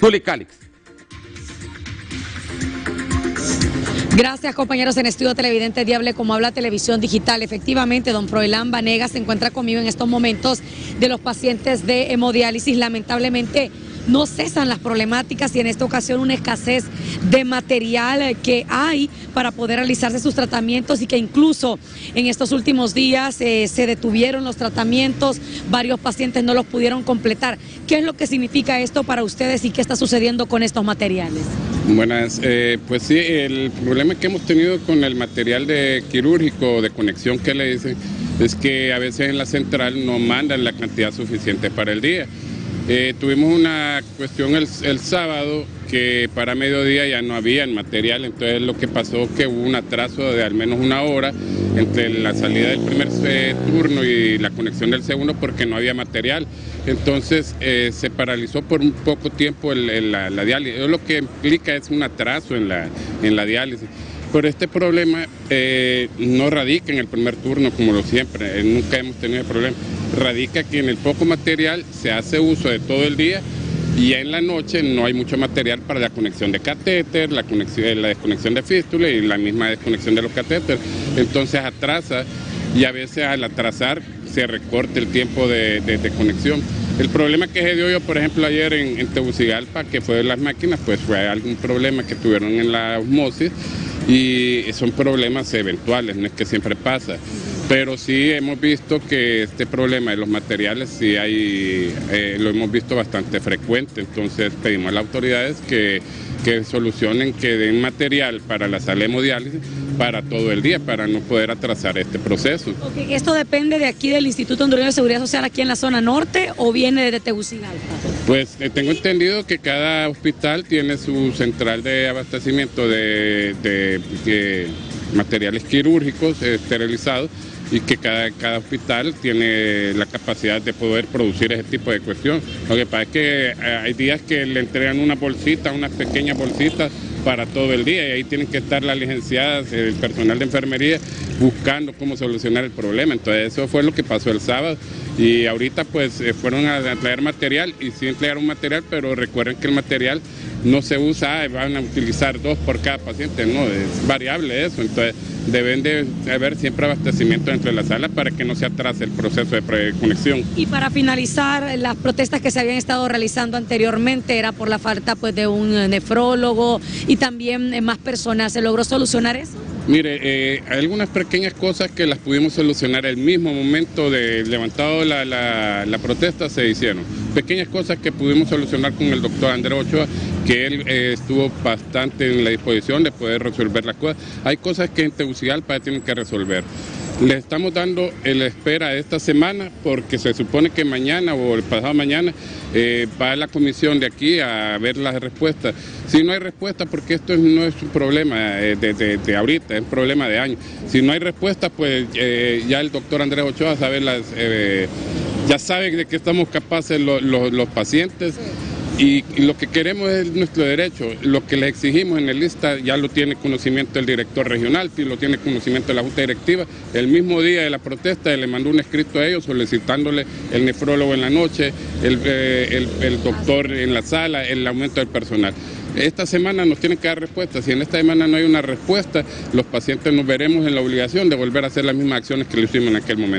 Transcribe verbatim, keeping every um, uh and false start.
Tuli Calix. Gracias, compañeros, en Estudio Televidente Diable, como habla Televisión Digital. Efectivamente, don Froilán Banegas se encuentra conmigo en estos momentos de los pacientes de hemodiálisis. Lamentablemente no cesan las problemáticas y en esta ocasión una escasez de material que hay para poder realizarse sus tratamientos, y que incluso en estos últimos días eh, se detuvieron los tratamientos, varios pacientes no los pudieron completar. ¿Qué es lo que significa esto para ustedes y qué está sucediendo con estos materiales? Buenas, eh, pues sí, el problema que hemos tenido con el material de quirúrgico, de conexión que le dicen, es que a veces en la central no mandan la cantidad suficiente para el día. Eh, tuvimos una cuestión el, el sábado que para mediodía ya no había el material, entonces lo que pasó que hubo un atraso de al menos una hora entre la salida del primer eh, turno y la conexión del segundo, porque no había material. Entonces eh, se paralizó por un poco tiempo el, el, la, la diálisis. Lo que implica es un atraso en la, en la diálisis. Pero este problema eh, no radica en el primer turno, como lo siempre, eh, nunca hemos tenido problema. Radica que en el poco material se hace uso de todo el día, y en la noche no hay mucho material para la conexión de catéter, la, conexión, la desconexión de fístula y la misma desconexión de los catéteres. Entonces atrasa, y a veces al atrasar se recorta el tiempo de, de, de conexión. El problema que se dio yo, por ejemplo, ayer en, en Tegucigalpa, que fue de las máquinas, pues fue algún problema que tuvieron en la osmosis. Y son problemas eventuales, no es que siempre pasa, pero sí hemos visto que este problema de los materiales sí hay, eh, lo hemos visto bastante frecuente. Entonces pedimos a las autoridades que, que solucionen, que den material para la sala de hemodiálisis para todo el día, para no poder atrasar este proceso. Okay. ¿Esto depende de aquí del Instituto Hondureño de Seguridad Social, aquí en la zona norte, o viene desde Tegucigalpa? Pues eh, tengo entendido que cada hospital tiene su central de abastecimiento de, de, de materiales quirúrgicos esterilizados, y que cada, cada hospital tiene la capacidad de poder producir ese tipo de cuestión. Lo que pasa es que hay días que le entregan una bolsita, unas pequeñas bolsitas para todo el día, y ahí tienen que estar las licenciadas, el personal de enfermería, buscando cómo solucionar el problema. Entonces eso fue lo que pasó el sábado, y ahorita pues fueron a traer material, y sí entregaron material, pero recuerden que el material no se usa, van a utilizar dos por cada paciente, no, es variable eso. Entonces deben de haber siempre abastecimiento dentro de la sala para que no se atrase el proceso de preconexión. Y para finalizar, las protestas que se habían estado realizando anteriormente era por la falta pues de un nefrólogo y también más personas. ¿Se logró solucionar eso? Mire, eh, hay algunas pequeñas cosas que las pudimos solucionar el mismo momento de levantado la, la, la protesta, se hicieron. Pequeñas cosas que pudimos solucionar con el doctor Andrés Ochoa, que él eh, estuvo bastante en la disposición de poder resolver las cosas. Hay cosas que en Tegucigalpa tienen que resolver. Le estamos dando la espera esta semana, porque se supone que mañana o el pasado mañana eh, va la comisión de aquí a ver las respuestas. Si no hay respuesta, porque esto no es un problema de, de, de ahorita, es un problema de años. Si no hay respuesta, pues eh, ya el doctor Andrés Ochoa sabe las, eh, ya sabe de qué estamos capaces los, los, los pacientes. Y lo que queremos es nuestro derecho, lo que le exigimos en el lista ya lo tiene conocimiento el director regional, lo tiene conocimiento de la Junta Directiva. El mismo día de la protesta le mandó un escrito a ellos solicitándole el nefrólogo en la noche, el, eh, el, el doctor en la sala, el aumento del personal. Esta semana nos tienen que dar respuestas. Si en esta semana no hay una respuesta, los pacientes nos veremos en la obligación de volver a hacer las mismas acciones que le hicimos en aquel momento.